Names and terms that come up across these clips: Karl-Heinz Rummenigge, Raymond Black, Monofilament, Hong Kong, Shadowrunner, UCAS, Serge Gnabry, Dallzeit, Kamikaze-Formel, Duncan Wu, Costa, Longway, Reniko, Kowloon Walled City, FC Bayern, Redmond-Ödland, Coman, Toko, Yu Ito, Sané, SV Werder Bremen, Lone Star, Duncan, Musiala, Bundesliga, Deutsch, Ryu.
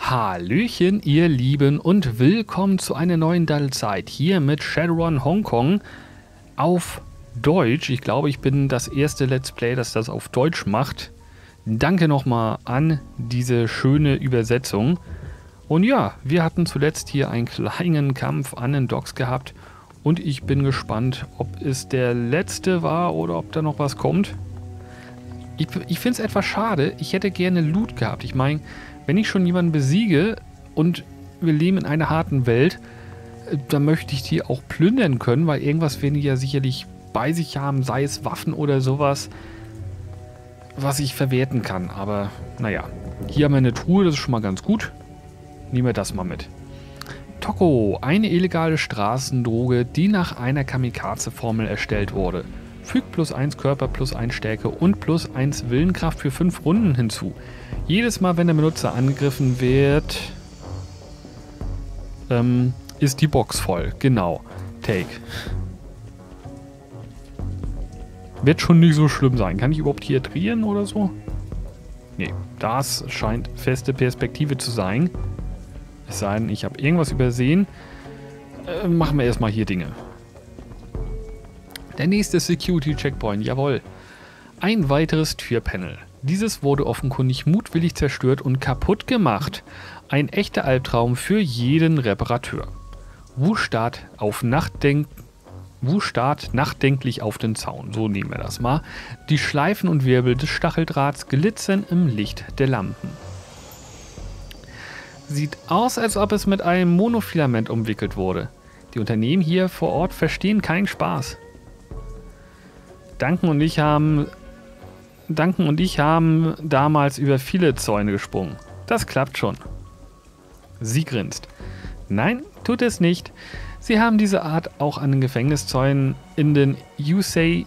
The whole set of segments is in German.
Hallöchen, ihr Lieben, und willkommen zu einer neuen Dallzeit hier mit Shadowrun Hong Kong auf Deutsch. Ich glaube, ich bin das erste Let's Play, das auf Deutsch macht. Danke nochmal an diese schöne Übersetzung. Und ja, wir hatten zuletzt hier einen kleinen Kampf an den Docks gehabt und ich bin gespannt, ob es der letzte war oder ob da noch was kommt. Ich finde es etwas schade, ich hätte gerne Loot gehabt. Ich meine, wenn ich schon jemanden besiege und wir leben in einer harten Welt, dann möchte ich die auch plündern können, weil irgendwas werden die ja sicherlich bei sich haben, sei es Waffen oder sowas, was ich verwerten kann. Aber naja, hier haben wir eine Truhe, das ist schon mal ganz gut. Nehmen wir das mal mit. Toko, eine illegale Straßendroge, die nach einer Kamikaze-Formel erstellt wurde. Fügt +1 Körper, +1 Stärke und +1 Willenkraft für 5 Runden hinzu. Jedes Mal, wenn der Benutzer angegriffen wird, ist die Box voll. Genau. Take. Wird schon nicht so schlimm sein. Kann ich überhaupt hier trieren oder so? Nee, das scheint feste Perspektive zu sein. Es sei denn, ich habe irgendwas übersehen. Machen wir erstmal hier Dinge. Der nächste Security-Checkpoint, jawohl. Ein weiteres Türpanel. Dieses wurde offenkundig mutwillig zerstört und kaputt gemacht. Ein echter Albtraum für jeden Reparateur. Wu starrt nachdenklich auf den Zaun, so nehmen wir das mal. Die Schleifen und Wirbel des Stacheldrahts glitzern im Licht der Lampen. Sieht aus, als ob es mit einem Monofilament umwickelt wurde. Die Unternehmen hier vor Ort verstehen keinen Spaß. Duncan und ich haben damals über viele Zäune gesprungen. Das klappt schon. Sie grinst. Nein, tut es nicht. Sie haben diese Art auch an den Gefängniszäunen in den UCAS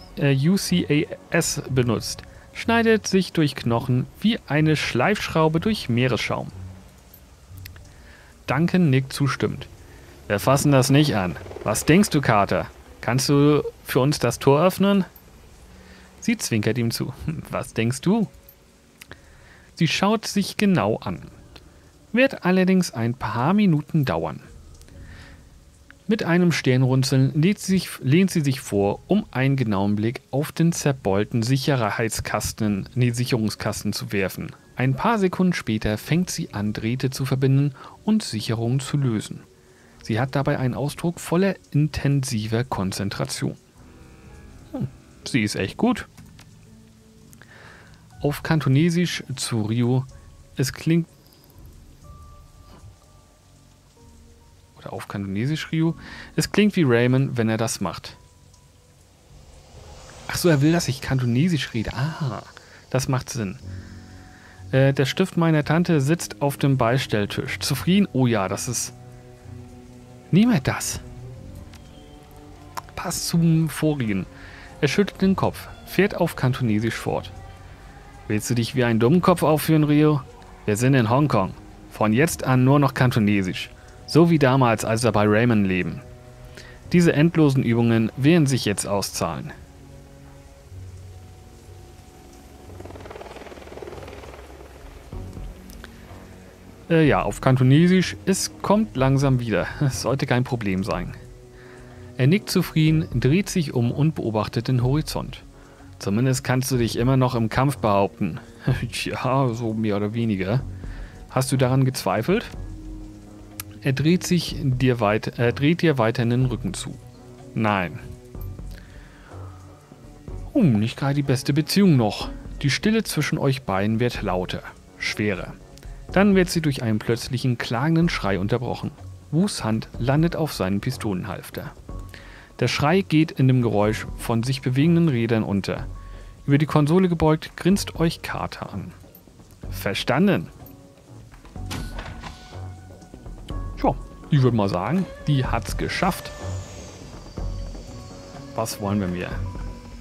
benutzt. Schneidet sich durch Knochen wie eine Schleifschraube durch Meeresschaum. Duncan nickt zustimmend. Wir fassen das nicht an. Was denkst du, Carter? Kannst du für uns das Tor öffnen? Sie zwinkert ihm zu. Was denkst du? Sie schaut sich genau an. Wird allerdings ein paar Minuten dauern. Mit einem Stirnrunzeln lehnt sie sich vor, um einen genauen Blick auf den zerbeulten Sicherungskasten zu werfen. Ein paar Sekunden später fängt sie an, Drähte zu verbinden und Sicherungen zu lösen. Sie hat dabei einen Ausdruck voller intensiver Konzentration. Sie ist echt gut. Auf Kantonesisch zu Ryu. Es klingt... Oder auf Kantonesisch Ryu. Es klingt wie Raymond, wenn er das macht. Ach so, er will, dass ich Kantonesisch rede. Ah, das macht Sinn. Der Stift meiner Tante sitzt auf dem Beistelltisch. Zufrieden? Oh ja, das ist... Nehmen wir das. Passt zum vorigen. Er schüttelt den Kopf, fährt auf Kantonesisch fort. Willst du dich wie ein Dummkopf aufführen, Ryu? Wir sind in Hongkong. Von jetzt an nur noch Kantonesisch. So wie damals, als wir bei Raymond leben. Diese endlosen Übungen werden sich jetzt auszahlen. Ja, auf Kantonesisch. Es kommt langsam wieder. Es sollte kein Problem sein. Er nickt zufrieden, dreht sich um und beobachtet den Horizont. Zumindest kannst du dich immer noch im Kampf behaupten. Tja, so mehr oder weniger. Hast du daran gezweifelt? Er dreht dir weiter in den Rücken zu. Nein. Nicht gerade die beste Beziehung noch. Die Stille zwischen euch beiden wird lauter, schwerer. Dann wird sie durch einen plötzlichen klagenden Schrei unterbrochen. Wus Hand landet auf seinen Pistolenhalfter. Der Schrei geht in dem Geräusch von sich bewegenden Rädern unter. Über die Konsole gebeugt, grinst euch Carter an. Verstanden. Tja, ich würde mal sagen, die hat's geschafft. Was wollen wir mehr?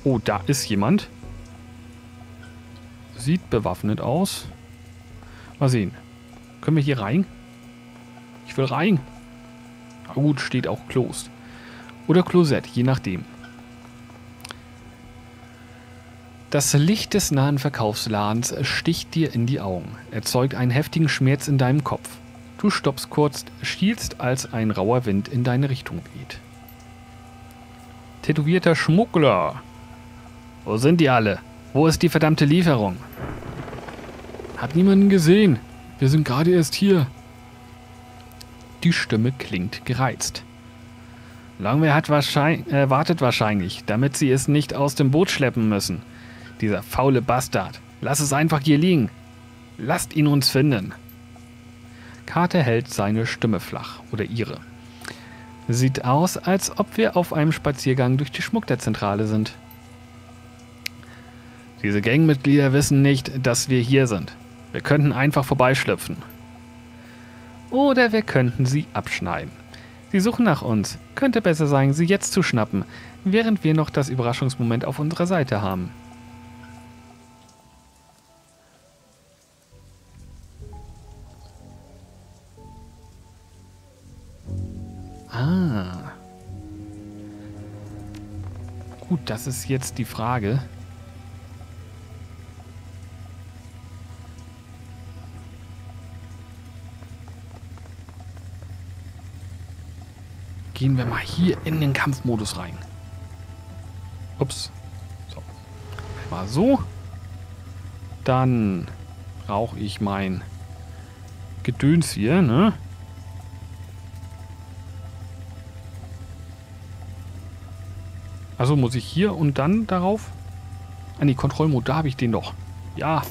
Oh, da ist jemand. Sieht bewaffnet aus. Mal sehen. Können wir hier rein? Ich will rein. Na gut, steht auch closed. Oder Klosett, je nachdem. Das Licht des nahen Verkaufsladens sticht dir in die Augen, erzeugt einen heftigen Schmerz in deinem Kopf. Du stoppst kurz, schielst, als ein rauer Wind in deine Richtung weht. Tätowierter Schmuggler! Wo sind die alle? Wo ist die verdammte Lieferung? Hab niemanden gesehen. Wir sind gerade erst hier. Die Stimme klingt gereizt. Longway hat wartet wahrscheinlich, damit sie es nicht aus dem Boot schleppen müssen. Dieser faule Bastard. Lass es einfach hier liegen. Lasst ihn uns finden. Carter hält seine Stimme flach. Oder ihre. Sieht aus, als ob wir auf einem Spaziergang durch die Schmugglerzentrale sind. Diese Gangmitglieder wissen nicht, dass wir hier sind. Wir könnten einfach vorbeischlüpfen. Oder wir könnten sie abschneiden. Sie suchen nach uns. Könnte besser sein, sie jetzt zu schnappen, während wir noch das Überraschungsmoment auf unserer Seite haben. Ah. Gut, das ist jetzt die Frage. Gehen wir mal hier in den Kampfmodus rein. Ups. So. Mal so. Dann brauche ich mein Gedöns hier, ne? Also muss ich hier und dann darauf? An die Kontrollmod, da habe ich den doch. Ja.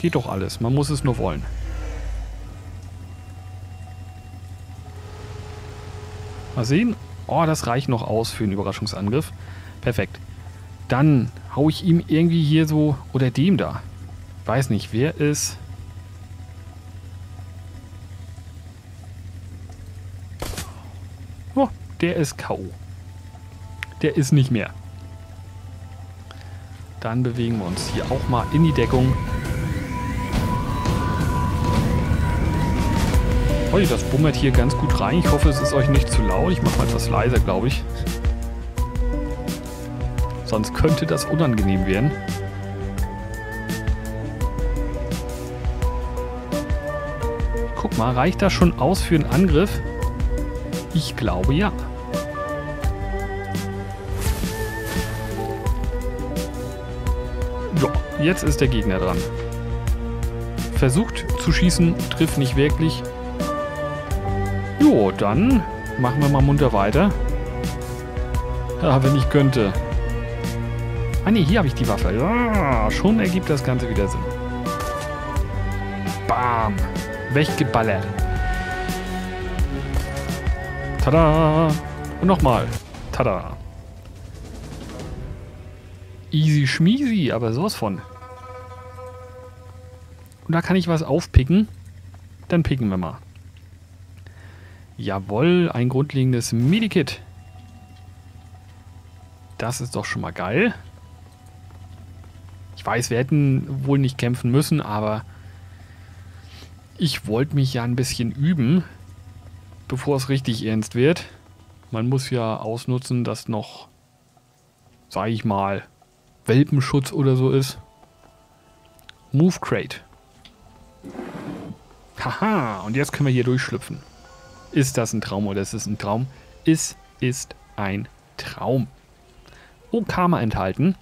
Geht doch alles. Man muss es nur wollen. Mal sehen. Oh, das reicht noch aus für einen Überraschungsangriff. Perfekt. Dann hau ich ihm irgendwie hier so... Oder dem da. Weiß nicht, wer ist... Oh, der ist K.O. Der ist nicht mehr. Dann bewegen wir uns hier auch mal in die Deckung. Das bummert hier ganz gut rein. Ich hoffe, es ist euch nicht zu laut. Ich mache mal etwas leiser, glaube ich. Sonst könnte das unangenehm werden. Guck mal, reicht das schon aus für einen Angriff? Ich glaube ja. Ja, jetzt ist der Gegner dran. Versucht zu schießen, trifft nicht wirklich. Jo, dann machen wir mal munter weiter. Ja, wenn ich könnte. Ah ne, hier habe ich die Waffe. Ja, schon ergibt das Ganze wieder Sinn. Bam. Weggeballert. Tada. Und nochmal. Tada. Easy schmiesi, aber sowas von. Und da kann ich was aufpicken. Dann picken wir mal. Jawohl, ein grundlegendes Medikit. Das ist doch schon mal geil. Ich weiß, wir hätten wohl nicht kämpfen müssen, aber ich wollte mich ja ein bisschen üben, bevor es richtig ernst wird. Man muss ja ausnutzen, dass noch, sag ich mal, Welpenschutz oder so ist. Move Crate. Haha, und jetzt können wir hier durchschlüpfen. Ist das ein Traum oder ist es ein Traum? Es ist ein Traum. Oh, Karma enthalten.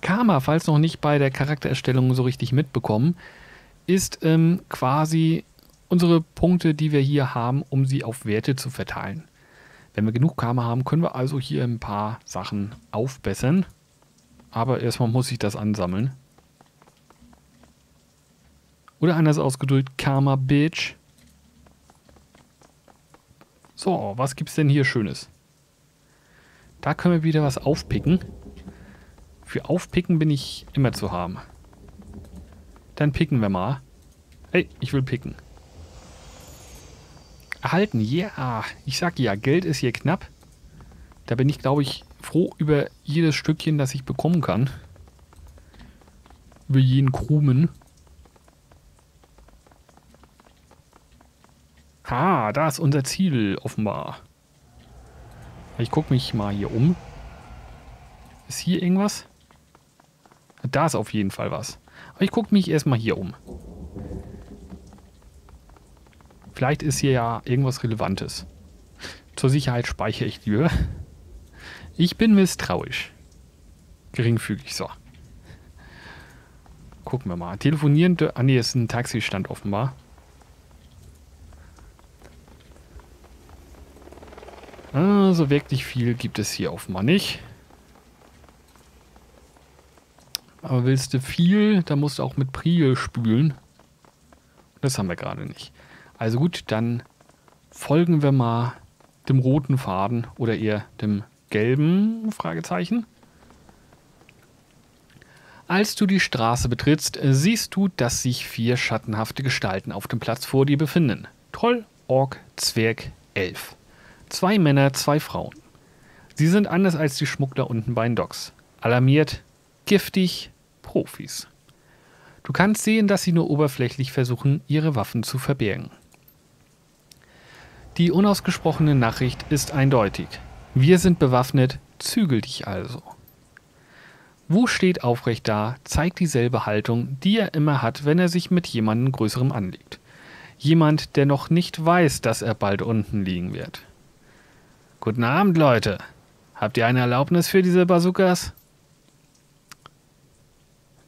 Karma, falls noch nicht bei der Charaktererstellung so richtig mitbekommen, ist quasi unsere Punkte, die wir hier haben, um sie auf Werte zu verteilen. Wenn wir genug Karma haben, können wir also hier ein paar Sachen aufbessern. Aber erstmal muss ich das ansammeln. Oder anders ausgedrückt, Karma Bitch. So, was gibt's denn hier Schönes? Da können wir wieder was aufpicken. Für Aufpicken bin ich immer zu haben. Dann picken wir mal. Hey, ich will picken. Erhalten, ja. Yeah. Ich sag ja, Geld ist hier knapp. Da bin ich, glaube ich, froh über jedes Stückchen, das ich bekommen kann. Über jeden Krumen. Ah, da ist unser Ziel, offenbar. Ich gucke mich mal hier um. Ist hier irgendwas? Da ist auf jeden Fall was. Aber ich gucke mich erstmal hier um. Vielleicht ist hier ja irgendwas Relevantes. Zur Sicherheit speichere ich die. Ich bin misstrauisch. Geringfügig, so. Gucken wir mal. Telefonieren. Ah ne, ist ein Taxistand offenbar. Also wirklich viel gibt es hier offenbar nicht. Aber willst du viel, dann musst du auch mit Priel spülen. Das haben wir gerade nicht. Also gut, dann folgen wir mal dem roten Faden oder eher dem gelben Fragezeichen. Als du die Straße betrittst, siehst du, dass sich 4 schattenhafte Gestalten auf dem Platz vor dir befinden. Troll, Ork, Zwerg, Elf. 2 Männer, 2 Frauen. Sie sind anders als die Schmuggler unten bei den Docks. Alarmiert, giftig, Profis. Du kannst sehen, dass sie nur oberflächlich versuchen, ihre Waffen zu verbergen. Die unausgesprochene Nachricht ist eindeutig. Wir sind bewaffnet, zügel dich also. Wu steht aufrecht da, zeigt dieselbe Haltung, die er immer hat, wenn er sich mit jemandem Größerem anlegt. Jemand, der noch nicht weiß, dass er bald unten liegen wird. Guten Abend, Leute. Habt ihr eine Erlaubnis für diese Bazookas?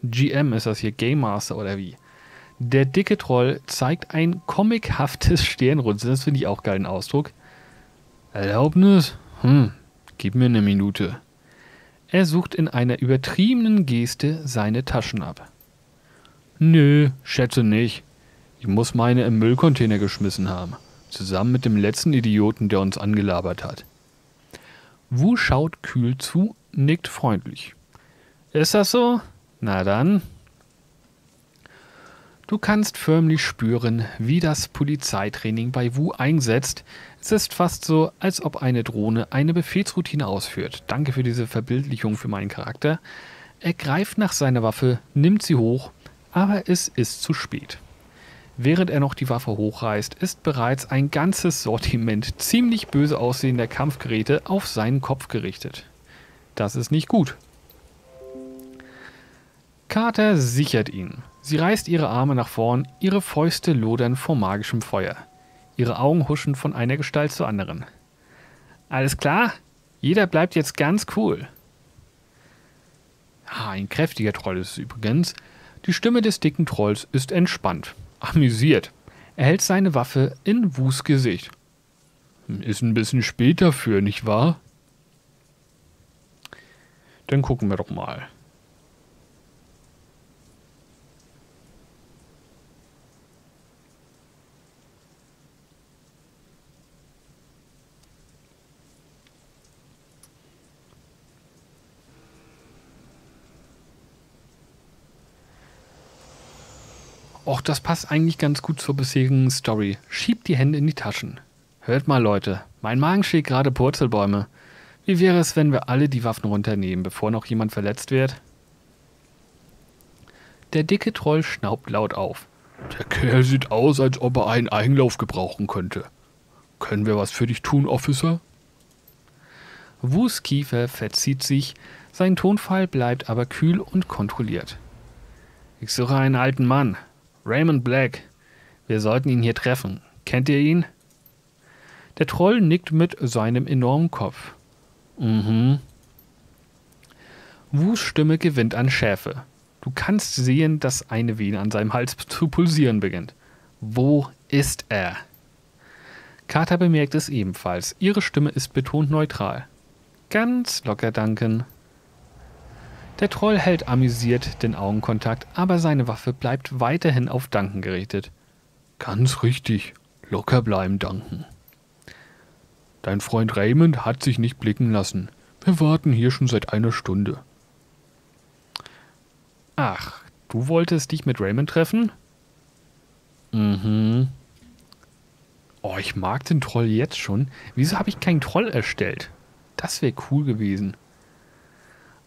GM ist das hier, Game Master oder wie? Der dicke Troll zeigt ein comichaftes Stirnrunzeln. Das finde ich auch geilen Ausdruck. Erlaubnis? Gib mir eine Minute. Er sucht in einer übertriebenen Geste seine Taschen ab. Nö, schätze nicht. Ich muss meine im Müllcontainer geschmissen haben. Zusammen mit dem letzten Idioten, der uns angelabert hat. Wu schaut kühl zu, nickt freundlich. Ist das so? Na dann. Du kannst förmlich spüren, wie das Polizeitraining bei Wu einsetzt. Es ist fast so, als ob eine Drohne eine Befehlsroutine ausführt. Danke für diese Verbildlichung für meinen Charakter. Er greift nach seiner Waffe, nimmt sie hoch, aber es ist zu spät. Während er noch die Waffe hochreißt, ist bereits ein ganzes Sortiment ziemlich böse aussehender Kampfgeräte auf seinen Kopf gerichtet. Das ist nicht gut. Carter sichert ihn. Sie reißt ihre Arme nach vorn, ihre Fäuste lodern vor magischem Feuer. Ihre Augen huschen von einer Gestalt zur anderen. Alles klar? Jeder bleibt jetzt ganz cool. Ein kräftiger Troll ist es übrigens. Die Stimme des dicken Trolls ist entspannt. Amüsiert. Er hält seine Waffe in Wus Gesicht. Ist ein bisschen spät dafür, nicht wahr? Dann gucken wir doch mal. Och, das passt eigentlich ganz gut zur bisherigen Story. Schiebt die Hände in die Taschen. Hört mal, Leute, mein Magen schlägt gerade Purzelbäume. Wie wäre es, wenn wir alle die Waffen runternehmen, bevor noch jemand verletzt wird? Der dicke Troll schnaubt laut auf. Der Kerl sieht aus, als ob er einen Eigenlauf gebrauchen könnte. Können wir was für dich tun, Officer? Wus Kiefer verzieht sich, sein Tonfall bleibt aber kühl und kontrolliert. Ich suche einen alten Mann. Raymond Black. Wir sollten ihn hier treffen. Kennt ihr ihn? Der Troll nickt mit seinem enormen Kopf. Wus Stimme gewinnt an Schärfe. Du kannst sehen, dass eine Vene an seinem Hals zu pulsieren beginnt. Wo ist er? Carter bemerkt es ebenfalls. Ihre Stimme ist betont neutral. Ganz locker, Duncan. Der Troll hält amüsiert den Augenkontakt, aber seine Waffe bleibt weiterhin auf Duncan gerichtet. Ganz richtig. Locker bleiben, Duncan. Dein Freund Raymond hat sich nicht blicken lassen. Wir warten hier schon seit einer Stunde. Ach, du wolltest dich mit Raymond treffen? Oh, ich mag den Troll jetzt schon. Wieso habe ich keinen Troll erstellt? Das wäre cool gewesen.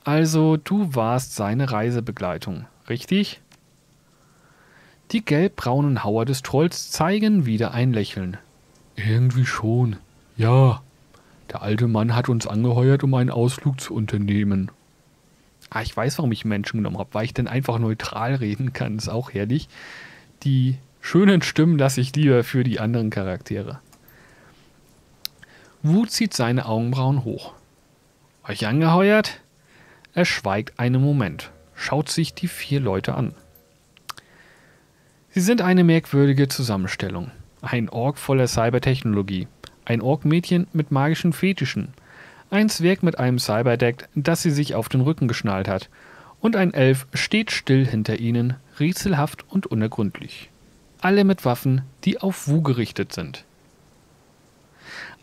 Also, du warst seine Reisebegleitung, richtig? Die gelbbraunen Hauer des Trolls zeigen wieder ein Lächeln. Irgendwie schon. Ja, der alte Mann hat uns angeheuert, um einen Ausflug zu unternehmen. Ah, ich weiß, warum ich Menschen genommen habe, weil ich dann einfach neutral reden kann, ist auch herrlich. Die schönen Stimmen lasse ich lieber für die anderen Charaktere. Wu zieht seine Augenbrauen hoch. Euch angeheuert? Er schweigt einen Moment, schaut sich die vier Leute an. Sie sind eine merkwürdige Zusammenstellung. Ein Ork voller Cybertechnologie, ein Ork-Mädchen mit magischen Fetischen, ein Zwerg mit einem Cyberdeck, das sie sich auf den Rücken geschnallt hat, und ein Elf steht still hinter ihnen, rätselhaft und unergründlich. Alle mit Waffen, die auf Wu gerichtet sind.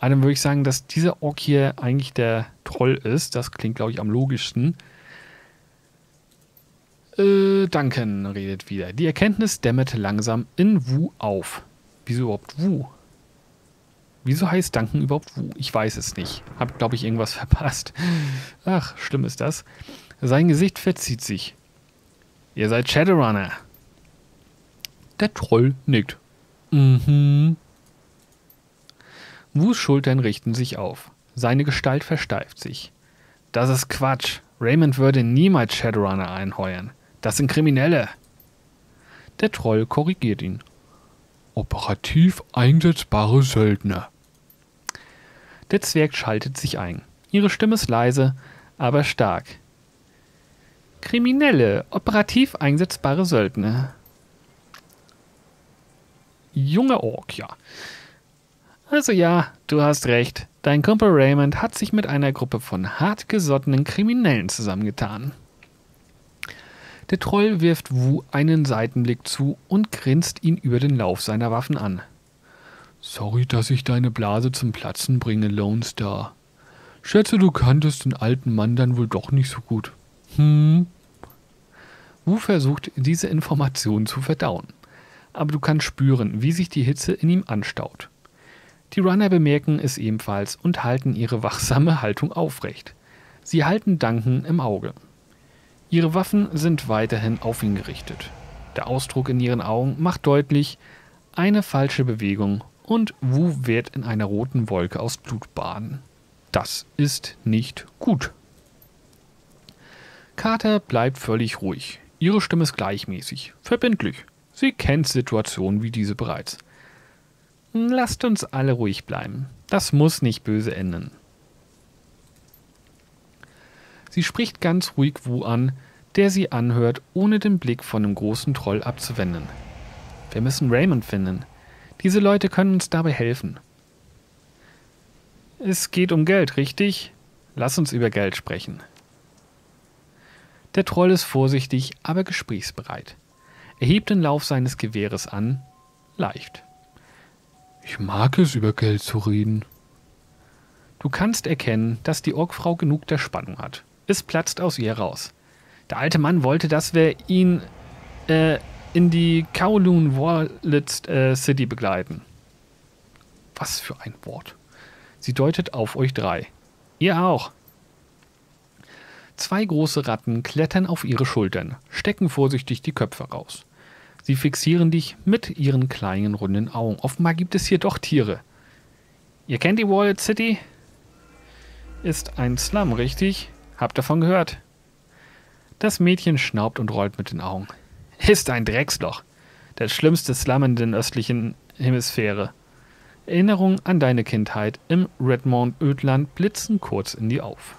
Aber dann würde ich sagen, dass dieser Ork hier eigentlich der Troll ist. Das klingt, glaube ich, am logischsten. Duncan redet wieder. Die Erkenntnis dämmert langsam in Wu auf. Wieso überhaupt Wu? Wieso heißt Duncan überhaupt Wu? Ich weiß es nicht. Hab, glaube ich, irgendwas verpasst. Ach, schlimm ist das. Sein Gesicht verzieht sich. Ihr seid Shadowrunner. Der Troll nickt. Mhm. Wus Schultern richten sich auf. Seine Gestalt versteift sich. Das ist Quatsch. Raymond würde niemals Shadowrunner einheuern. Das sind Kriminelle. Der Troll korrigiert ihn. Operativ einsetzbare Söldner. Der Zwerg schaltet sich ein. Ihre Stimme ist leise, aber stark. Kriminelle, operativ einsetzbare Söldner. Junge Ork, ja. Also ja, du hast recht. Dein Kumpel Raymond hat sich mit einer Gruppe von hartgesottenen Kriminellen zusammengetan. Der Troll wirft Wu einen Seitenblick zu und grinst ihn über den Lauf seiner Waffen an. Sorry, dass ich deine Blase zum Platzen bringe, Lone Star. Schätze, du kanntest den alten Mann dann wohl doch nicht so gut. Wu versucht, diese Information zu verdauen. Aber du kannst spüren, wie sich die Hitze in ihm anstaut. Die Runner bemerken es ebenfalls und halten ihre wachsame Haltung aufrecht. Sie halten Duncan im Auge. Ihre Waffen sind weiterhin auf ihn gerichtet. Der Ausdruck in ihren Augen macht deutlich, eine falsche Bewegung und Wu wird in einer roten Wolke aus Blut baden. Das ist nicht gut. Carter bleibt völlig ruhig. Ihre Stimme ist gleichmäßig, verbindlich. Sie kennt Situationen wie diese bereits. Lasst uns alle ruhig bleiben. Das muss nicht böse enden. Sie spricht ganz ruhig Wu an, der sie anhört, ohne den Blick von dem großen Troll abzuwenden. Wir müssen Raymond finden. Diese Leute können uns dabei helfen. Es geht um Geld, richtig? Lass uns über Geld sprechen. Der Troll ist vorsichtig, aber gesprächsbereit. Er hebt den Lauf seines Gewehres an. Leicht. Ich mag es, über Geld zu reden. Du kannst erkennen, dass die Orkfrau genug der Spannung hat. Es platzt aus ihr raus. Der alte Mann wollte, dass wir ihn in die Kowloon Walled City begleiten. Was für ein Wort. Sie deutet auf euch drei. Ihr auch. Zwei große Ratten klettern auf ihre Schultern, stecken vorsichtig die Köpfe raus. Sie fixieren dich mit ihren kleinen, runden Augen. Offenbar gibt es hier doch Tiere. Ihr kennt die Walled City? Ist ein Slum, richtig? Habt davon gehört? Das Mädchen schnaubt und rollt mit den Augen. Ist ein Drecksloch. Das schlimmste Slum in der östlichen Hemisphäre. Erinnerungen an deine Kindheit im Redmond-Ödland blitzen kurz in dir auf.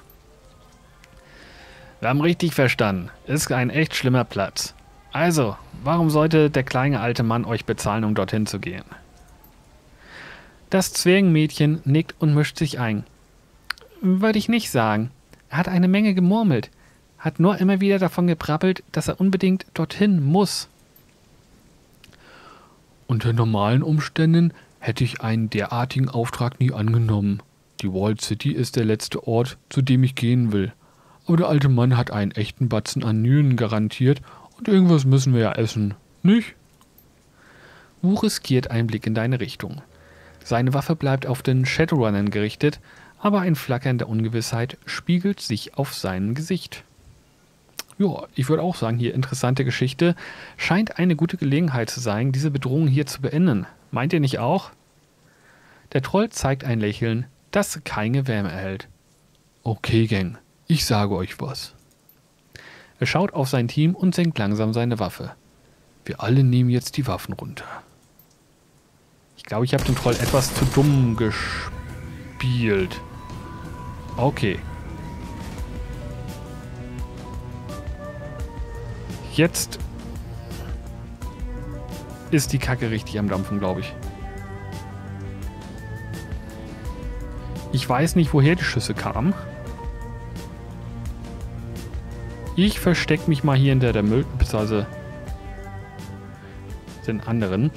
Wir haben richtig verstanden. Ist ein echt schlimmer Platz. Also, warum sollte der kleine alte Mann euch bezahlen, um dorthin zu gehen? Das Zwergenmädchen nickt und mischt sich ein. Würde ich nicht sagen. Er hat eine Menge gemurmelt, hat nur immer wieder davon gebrabbelt, dass er unbedingt dorthin muss. Unter normalen Umständen hätte ich einen derartigen Auftrag nie angenommen. Die Walled City ist der letzte Ort, zu dem ich gehen will. Aber der alte Mann hat einen echten Batzen an Nünen garantiert und irgendwas müssen wir ja essen, nicht? Wu riskiert einen Blick in deine Richtung. Seine Waffe bleibt auf den Shadowrunnern gerichtet, aber ein Flackern der Ungewissheit spiegelt sich auf seinem Gesicht. Ja, ich würde auch sagen, hier interessante Geschichte. Scheint eine gute Gelegenheit zu sein, diese Bedrohung hier zu beenden. Meint ihr nicht auch? Der Troll zeigt ein Lächeln, das keine Wärme erhält. Okay, Gang. Ich sage euch was. Er schaut auf sein Team und senkt langsam seine Waffe. Wir alle nehmen jetzt die Waffen runter. Ich glaube, ich habe den Troll etwas zu dumm gespielt. Okay. Jetzt ist die Kacke richtig am Dampfen, glaube ich. Ich weiß nicht, woher die Schüsse kamen. Ich verstecke mich mal hier hinter der Müll... beziehungsweise den anderen.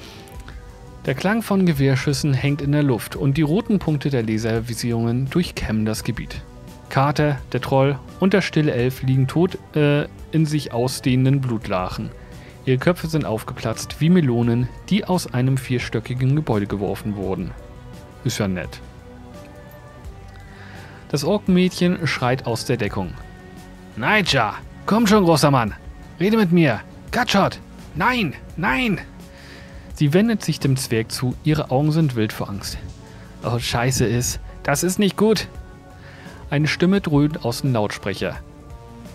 Der Klang von Gewehrschüssen hängt in der Luft und die roten Punkte der Laservisierungen durchkämmen das Gebiet. Carter, der Troll und der stille Elf liegen tot in sich ausdehnenden Blutlachen. Ihre Köpfe sind aufgeplatzt wie Melonen, die aus einem vierstöckigen Gebäude geworfen wurden. Ist ja nett. Das Orkenmädchen schreit aus der Deckung. Nigel, komm schon, großer Mann. Rede mit mir. Gatschot. Nein, nein. Sie wendet sich dem Zwerg zu. Ihre Augen sind wild vor Angst. Oh, scheiße ist. Das ist nicht gut. Eine Stimme dröhnt aus dem Lautsprecher.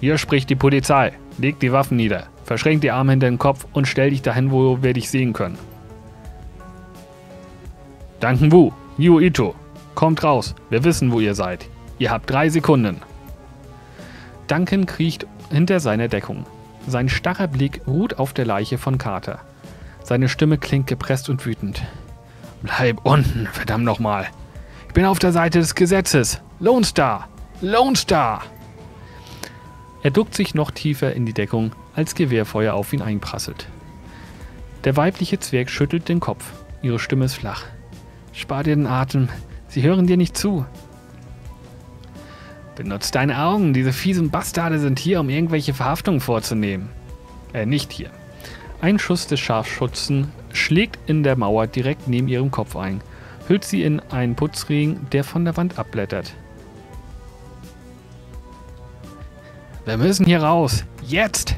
Hier spricht die Polizei. Leg die Waffen nieder. Verschränk die Arme hinter den Kopf und stell dich dahin, wo wir dich sehen können. Duncan Wu, Yu Ito. Kommt raus. Wir wissen, wo ihr seid. Ihr habt 3 Sekunden. Duncan kriecht hinter seiner Deckung. Sein starrer Blick ruht auf der Leiche von Carter. Seine Stimme klingt gepresst und wütend. Bleib unten, verdammt nochmal. Ich bin auf der Seite des Gesetzes. Lone Star! Lone Star! Er duckt sich noch tiefer in die Deckung, als Gewehrfeuer auf ihn einprasselt. Der weibliche Zwerg schüttelt den Kopf. Ihre Stimme ist flach. Spar dir den Atem. Sie hören dir nicht zu. Benutz deine Augen, diese fiesen Bastarde sind hier, um irgendwelche Verhaftungen vorzunehmen. Nicht hier. Ein Schuss des Scharfschützen schlägt in der Mauer direkt neben ihrem Kopf ein, hüllt sie in einen Putzregen, der von der Wand abblättert. Wir müssen hier raus. Jetzt!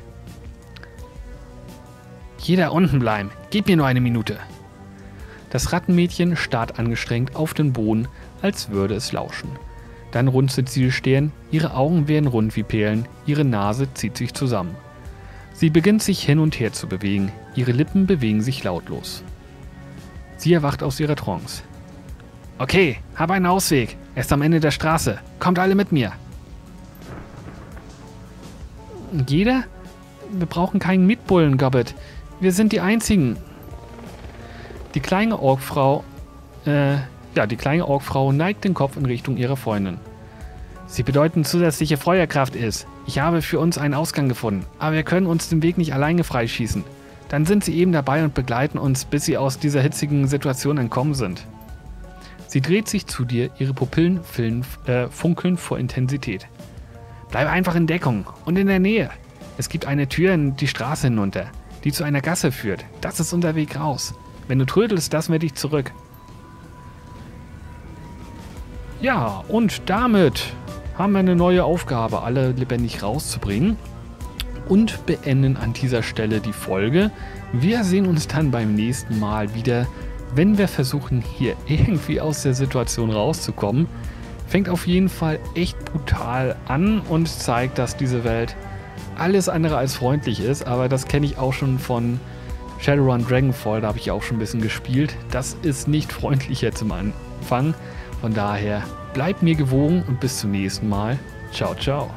Jeder unten bleiben. Gib mir nur eine Minute. Das Rattenmädchen starrt angestrengt auf den Boden, als würde es lauschen. Dann runzelt sie die Stirn, ihre Augen werden rund wie Perlen, ihre Nase zieht sich zusammen. Sie beginnt sich hin und her zu bewegen, ihre Lippen bewegen sich lautlos. Sie erwacht aus ihrer Trance. Okay, hab einen Ausweg, er ist am Ende der Straße, kommt alle mit mir. Jeder? Wir brauchen keinen Mitbullen, Gobbet, wir sind die Einzigen. Die kleine Orkfrau, die kleine Orkfrau neigt den Kopf in Richtung ihrer Freundin. Sie bedeuten zusätzliche Feuerkraft ist. Ich habe für uns einen Ausgang gefunden, aber wir können uns den Weg nicht alleine freischießen. Dann sind sie eben dabei und begleiten uns, bis sie aus dieser hitzigen Situation entkommen sind. Sie dreht sich zu dir, ihre Pupillen funkeln vor Intensität. Bleib einfach in Deckung und in der Nähe. Es gibt eine Tür in die Straße hinunter, die zu einer Gasse führt. Das ist unser Weg raus. Wenn du trödelst, lassen wir dich zurück. Ja, und damit haben wir eine neue Aufgabe, alle lebendig rauszubringen und beenden an dieser Stelle die Folge. Wir sehen uns dann beim nächsten Mal wieder, wenn wir versuchen, hier irgendwie aus der Situation rauszukommen. Fängt auf jeden Fall echt brutal an und zeigt, dass diese Welt alles andere als freundlich ist, aber das kenne ich auch schon von Shadowrun Dragonfall, da habe ich auch schon ein bisschen gespielt. Das ist nicht freundlicher zum Anfang. Von daher, bleibt mir gewogen und bis zum nächsten Mal. Ciao, ciao.